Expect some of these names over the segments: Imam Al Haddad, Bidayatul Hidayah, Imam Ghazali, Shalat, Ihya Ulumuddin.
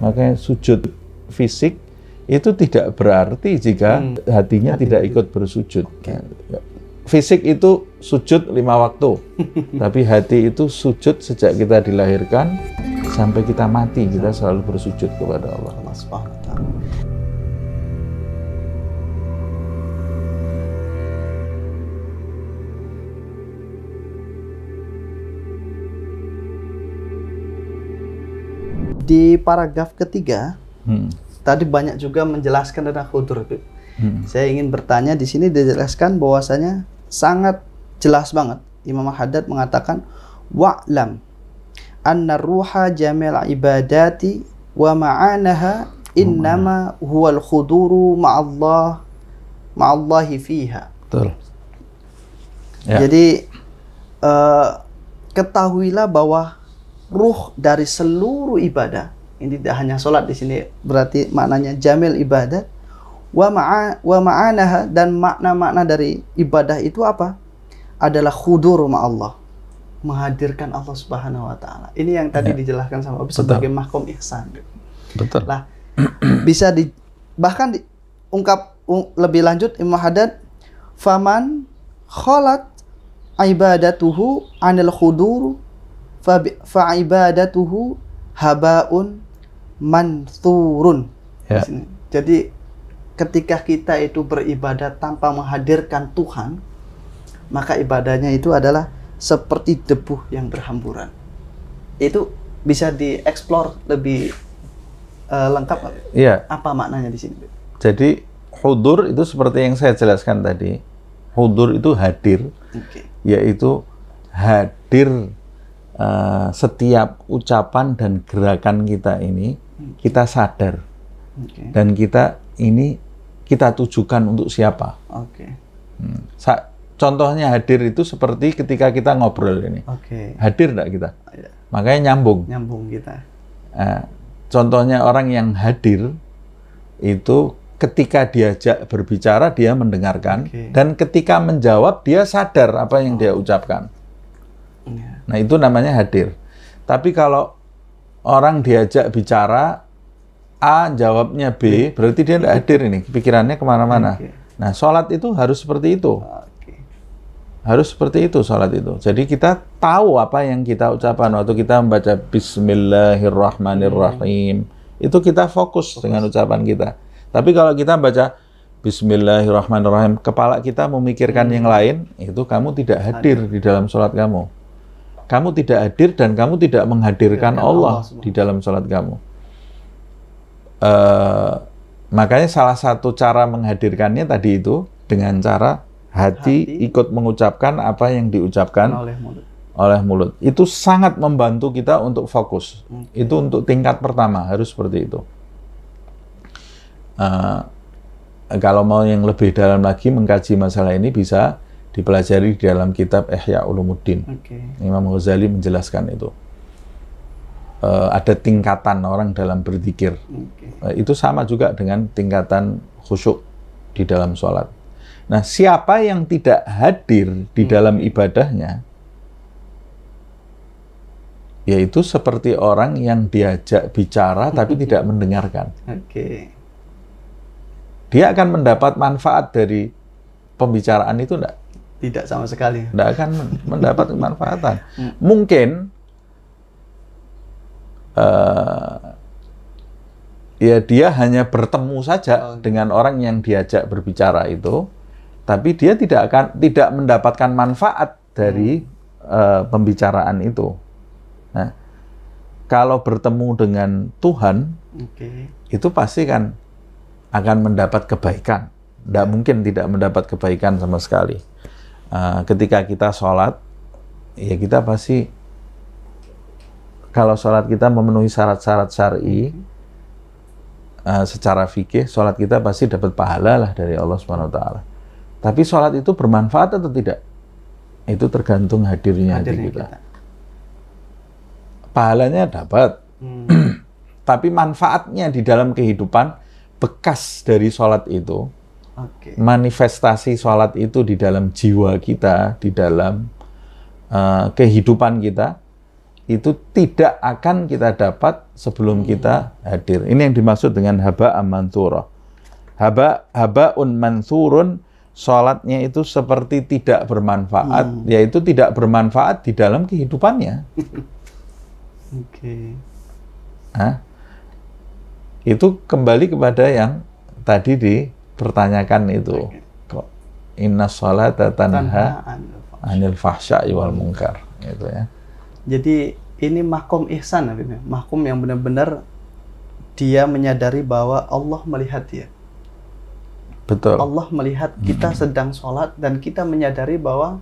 Makanya sujud fisik itu tidak berarti jika hatinya tidak ikut bersujud. Fisik itu sujud 5 waktu, tapi hati itu sujud sejak kita dilahirkan sampai kita mati, kita selalu bersujud kepada Allah. Di paragraf ketiga, tadi banyak juga menjelaskan tentang khudur. Saya ingin bertanya, di sini dijelaskan bahwasanya sangat jelas banget Imam Al Haddad mengatakan wa'lam anna ruha jamil ibadati wa ma'anaha innama huwal khuduru ma'allah ma'allahi fiha. Betul. Ya. Jadi ketahuilah bahwa ruh dari seluruh ibadah, ini tidak hanya sholat di sini, berarti maknanya jamil ibadat, wa ma'anaha, dan makna-makna dari ibadah itu apa? Adalah khudur ma'allah, menghadirkan Allah Subhanahu Wa Taala. Ini yang tadi dijelaskan sama Abi sebagai mahkom ihsan. Betul. Lah, bisa di, bahkan diungkap lebih lanjut Imam Al Haddad, faman kholat ibadatuhu anil khuduru fa'ibadatuhu haba'un manthurun. Ya. Jadi ketika kita itu beribadah tanpa menghadirkan Tuhan, maka ibadahnya itu adalah seperti debu yang berhamburan. Itu bisa dieksplor lebih lengkap. Ya. Apa maknanya di sini? Jadi hudur itu seperti yang saya jelaskan tadi. Hudur itu hadir, yaitu hadir. Setiap ucapan dan gerakan kita ini kita sadar, dan kita ini kita tujukan untuk siapa. Contohnya hadir itu seperti ketika kita ngobrol ini, hadir nggak kita? Makanya nyambung kita. Contohnya orang yang hadir itu ketika diajak berbicara dia mendengarkan, dan ketika menjawab dia sadar apa yang dia ucapkan. Nah, itu namanya hadir. Tapi kalau orang diajak bicara A, jawabnya B, berarti dia tidak hadir ini, pikirannya kemana-mana. Nah, sholat itu harus seperti itu. Harus seperti itu sholat itu. Jadi kita tahu apa yang kita ucapkan. Waktu kita membaca Bismillahirrahmanirrahim, itu kita fokus dengan ucapan kita. Tapi kalau kita baca Bismillahirrahmanirrahim, kepala kita memikirkan yang lain, itu kamu tidak hadir di dalam sholat kamu. Kamu tidak hadir dan kamu tidak menghadirkan Allah di dalam sholat kamu. Makanya salah satu cara menghadirkannya tadi itu dengan cara hati ikut mengucapkan apa yang diucapkan oleh mulut. Itu sangat membantu kita untuk fokus. Itu untuk tingkat pertama, harus seperti itu. Kalau mau yang lebih dalam lagi mengkaji masalah ini, bisa dipelajari di dalam kitab Ihya Ulumuddin. Imam Ghazali menjelaskan itu. Ada tingkatan orang dalam berzikir. Itu sama juga dengan tingkatan khusyuk di dalam sholat. Nah, siapa yang tidak hadir di dalam ibadahnya, yaitu seperti orang yang diajak bicara tapi tidak mendengarkan. Dia akan mendapat manfaat dari pembicaraan itu enggak? Tidak sama sekali. Tidak akan mendapat kemanfaatan. Mungkin ya dia hanya bertemu saja dengan orang yang diajak berbicara itu, tapi dia tidak mendapatkan manfaat dari pembicaraan itu. Nah, kalau bertemu dengan Tuhan, itu pasti kan akan mendapat kebaikan. Tidak mungkin tidak mendapat kebaikan sama sekali. Ketika kita sholat, ya kita pasti, kalau sholat kita memenuhi syarat-syarat syar'i, secara fikih, sholat kita pasti dapat pahala lah dari Allah Subhanahu Wa Taala. Tapi sholat itu bermanfaat atau tidak? Itu tergantung hadirnya hati kita. Pahalanya dapat, tapi manfaatnya di dalam kehidupan, bekas dari sholat itu, manifestasi sholat itu di dalam jiwa kita, di dalam kehidupan kita, itu tidak akan kita dapat sebelum kita hadir. Ini yang dimaksud dengan haba'an manthurah. Haba'un manthurun, sholatnya itu seperti tidak bermanfaat, yaitu tidak bermanfaat di dalam kehidupannya. Okay. Nah, itu kembali kepada yang tadi dipertanyakan itu. Inna sholata tanha anil fahsya'i wal munkar. Gitu ya. Jadi ini mahkum ihsan, mahkum yang benar-benar dia menyadari bahwa Allah melihat dia. Betul. Allah melihat kita sedang sholat dan kita menyadari bahwa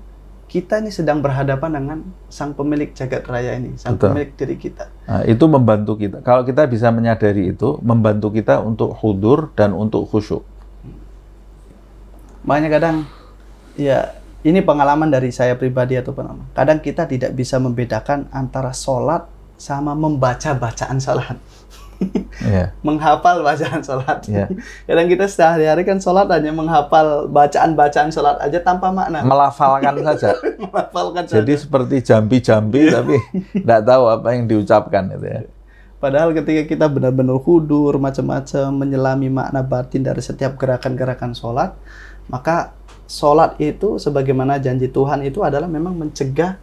kita ini sedang berhadapan dengan sang pemilik jagat raya ini, sang pemilik diri kita. Nah, itu membantu kita. Kalau kita bisa menyadari itu, membantu kita untuk hudur dan untuk khusyuk. Makanya kadang, ya, ini pengalaman dari saya pribadi atau pengalaman. Kadang kita tidak bisa membedakan antara sholat sama membaca bacaan sholat. Yeah. Menghafal bacaan sholat. Yeah. Kadang kita sehari-hari kan sholat hanya menghafal bacaan-bacaan sholat aja tanpa makna. Melafalkan saja. Melafalkan jadi saja. Seperti jampi-jampi tapi tidak tahu apa yang diucapkan. Gitu ya. Padahal ketika kita benar-benar hudur, macam-macam, menyelami makna batin dari setiap gerakan-gerakan sholat, maka sholat itu sebagaimana janji Tuhan itu adalah memang mencegah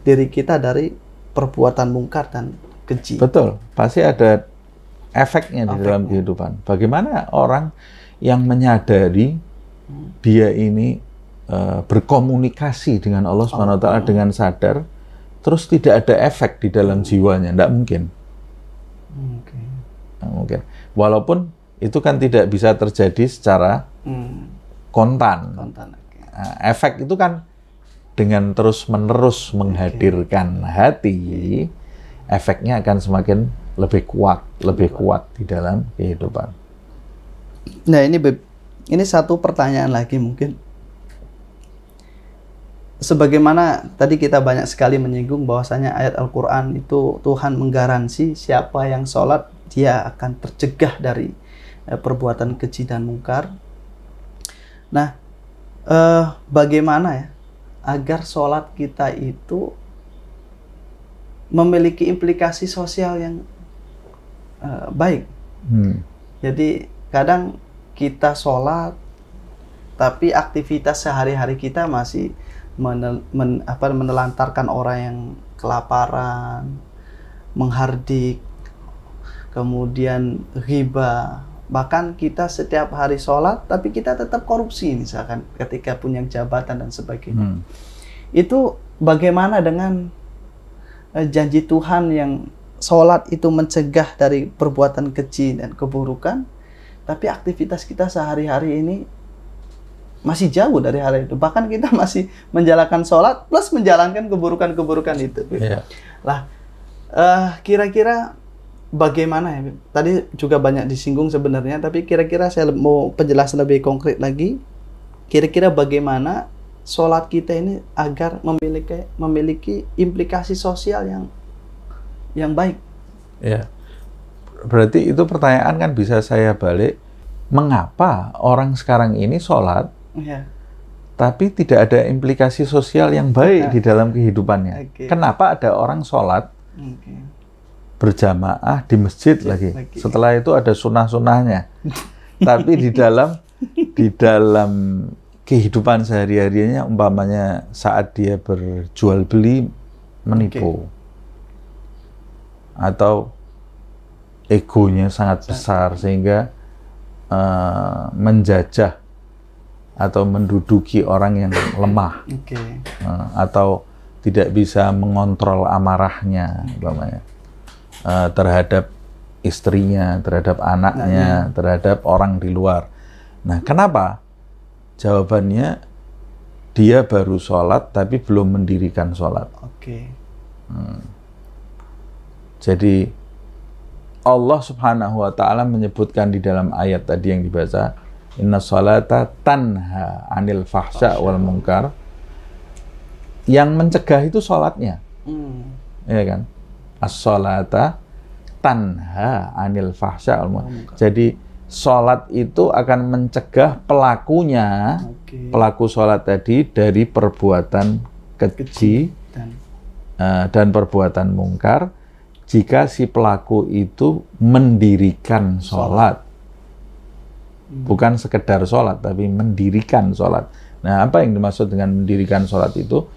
diri kita dari perbuatan mungkar dan keji. Betul, pasti ada efeknya di dalam kehidupan. Bagaimana orang yang menyadari dia ini berkomunikasi dengan Allah SWT dengan sadar, terus tidak ada efek di dalam jiwanya, tidak mungkin. Okay. Nggak mungkin. Walaupun itu kan tidak bisa terjadi secara kontan. Okay. Efek itu kan dengan terus-menerus menghadirkan hati, efeknya akan semakin lebih kuat di dalam kehidupan. Nah ini Beb, ini satu pertanyaan lagi mungkin. Sebagaimana tadi kita banyak sekali menyinggung bahwasanya ayat Al-Quran itu Tuhan menggaransi siapa yang sholat dia akan tercegah dari perbuatan keji dan mungkar. Nah, bagaimana ya agar sholat kita itu memiliki implikasi sosial yang baik? Jadi kadang kita sholat, tapi aktivitas sehari-hari kita masih menelantarkan orang yang kelaparan, menghardik, kemudian ghibah. Bahkan kita setiap hari sholat, tapi kita tetap korupsi misalkan ketika punya jabatan dan sebagainya. Itu bagaimana dengan janji Tuhan yang sholat itu mencegah dari perbuatan keji dan keburukan, tapi aktivitas kita sehari-hari ini masih jauh dari hal itu. Bahkan kita masih menjalankan sholat plus menjalankan keburukan-keburukan itu. Lah, kira-kira bagaimana ya? Tadi juga banyak disinggung sebenarnya, tapi kira-kira saya mau penjelasan lebih konkret lagi. Kira-kira bagaimana sholat kita ini agar memiliki implikasi sosial yang baik? Ya, berarti itu pertanyaan kan bisa saya balik. Mengapa orang sekarang ini sholat, tapi tidak ada implikasi sosial yang baik di dalam kehidupannya? Kenapa ada orang sholat? Berjamaah di masjid lagi. Setelah itu ada sunah-sunahnya, tapi di dalam kehidupan sehari-harinya, umpamanya saat dia berjual beli menipu, atau egonya sangat besar sehingga menjajah atau menduduki orang yang lemah, atau tidak bisa mengontrol amarahnya, umpamanya. Terhadap istrinya, terhadap anaknya, terhadap orang di luar. Nah, kenapa? Jawabannya, dia baru sholat tapi belum mendirikan sholat. Jadi Allah Subhanahu Wa Taala menyebutkan di dalam ayat tadi yang dibaca, Inna sholata tanha anil fahsya wal munkar. Yang mencegah itu sholatnya, ya kan? As-sholata tanha anil fahsya. Jadi sholat itu akan mencegah pelakunya, pelaku sholat tadi, dari perbuatan keji dan perbuatan mungkar jika si pelaku itu mendirikan sholat. Bukan sekedar sholat, tapi mendirikan sholat. Nah, apa yang dimaksud dengan mendirikan sholat itu?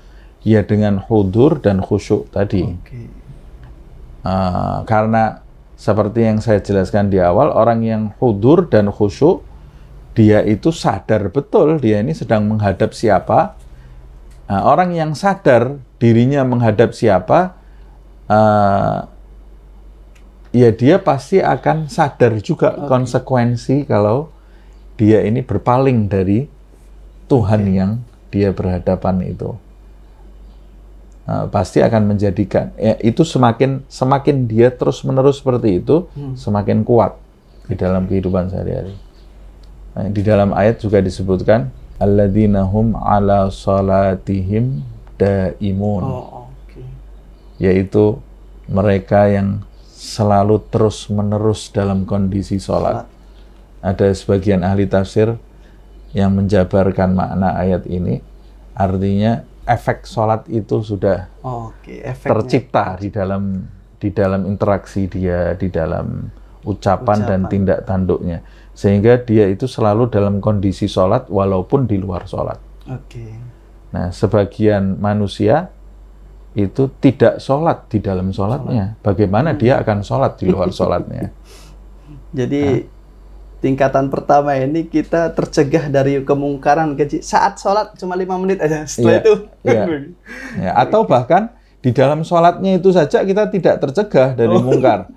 Ya, dengan hudur dan khusyuk tadi. Okay. Karena seperti yang saya jelaskan di awal, orang yang hudur dan khusyuk, dia itu sadar betul, dia ini sedang menghadap siapa. Orang yang sadar dirinya menghadap siapa, ya dia pasti akan sadar juga konsekuensi kalau dia ini berpaling dari Tuhan yang dia berhadapan itu. Pasti akan menjadikan, ya, itu semakin dia terus-menerus seperti itu, semakin kuat di dalam kehidupan sehari-hari. Nah, di dalam ayat juga disebutkan alladzina hum ala salatihim daimun. Yaitu mereka yang selalu terus-menerus dalam kondisi sholat. Ada sebagian ahli tafsir yang menjabarkan makna ayat ini, artinya efek sholat itu sudah tercipta di dalam interaksi dia, di dalam ucapan dan tindak tanduknya, sehingga dia itu selalu dalam kondisi sholat walaupun di luar sholat. Nah, sebagian manusia itu tidak sholat di dalam sholatnya, bagaimana dia akan sholat di luar sholatnya? Jadi tingkatan pertama ini kita tercegah dari kemungkaran kecil. Saat sholat cuma 5 menit aja, setelah itu. Atau bahkan di dalam sholatnya itu saja kita tidak tercegah dari mungkar.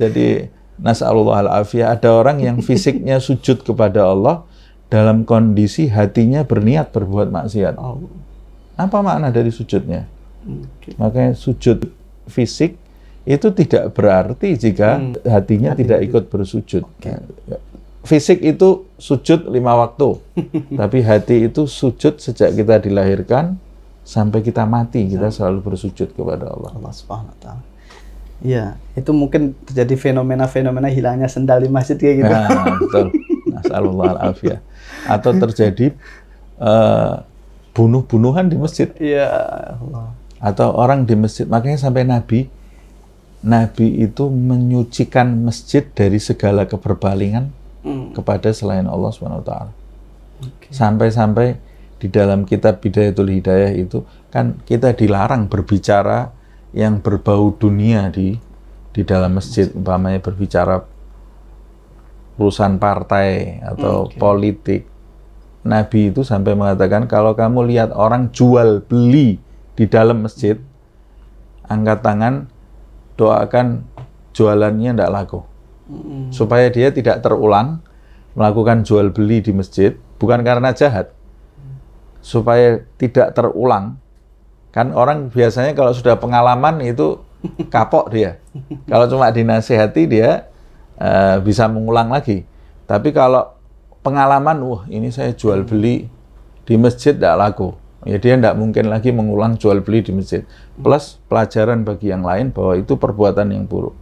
Jadi nas'alullah al-afiyah, ada orang yang fisiknya sujud kepada Allah dalam kondisi hatinya berniat berbuat maksiat. Apa makna dari sujudnya? Makanya sujud fisik itu tidak berarti jika hatinya tidak ikut bersujud. Fisik itu sujud 5 waktu, tapi hati itu sujud sejak kita dilahirkan sampai kita mati, kita selalu bersujud kepada Allah. Allah Subhanahu wa Ta'ala. Ya, itu mungkin terjadi fenomena-fenomena hilangnya sendal di masjid kayak gitu. Nah, betul. Nasallallahu alafiyah. Atau terjadi bunuh-bunuhan di masjid. Ya Allah. Atau orang di masjid, makanya sampai Nabi itu menyucikan masjid dari segala keberpalingan kepada selain Allah SWT. Sampai-sampai di dalam kitab Bidayatul Hidayah itu kan kita dilarang berbicara yang berbau dunia di dalam masjid, umpamanya berbicara urusan partai atau politik. Nabi itu sampai mengatakan kalau kamu lihat orang jual beli di dalam masjid, angkat tangan, doakan jualannya tidak laku. Supaya dia tidak terulang melakukan jual beli di masjid, bukan karena jahat, supaya tidak terulang. Kan orang biasanya kalau sudah pengalaman itu kapok dia. Kalau cuma dinasihati dia bisa mengulang lagi. Tapi kalau pengalaman, ini saya jual beli di masjid tidak laku, ya dia tidak mungkin lagi mengulang jual beli di masjid. Plus pelajaran bagi yang lain bahwa itu perbuatan yang buruk.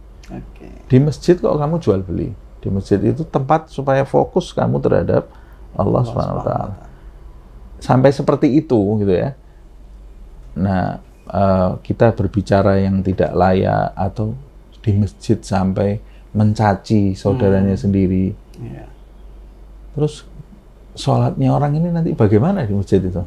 Di masjid kok kamu jual beli? Di masjid itu tempat supaya fokus kamu terhadap Allah SWT. Sampai seperti itu gitu ya. Nah, kita berbicara yang tidak layak atau di masjid sampai mencaci saudaranya sendiri. Terus sholatnya orang ini nanti bagaimana di masjid itu?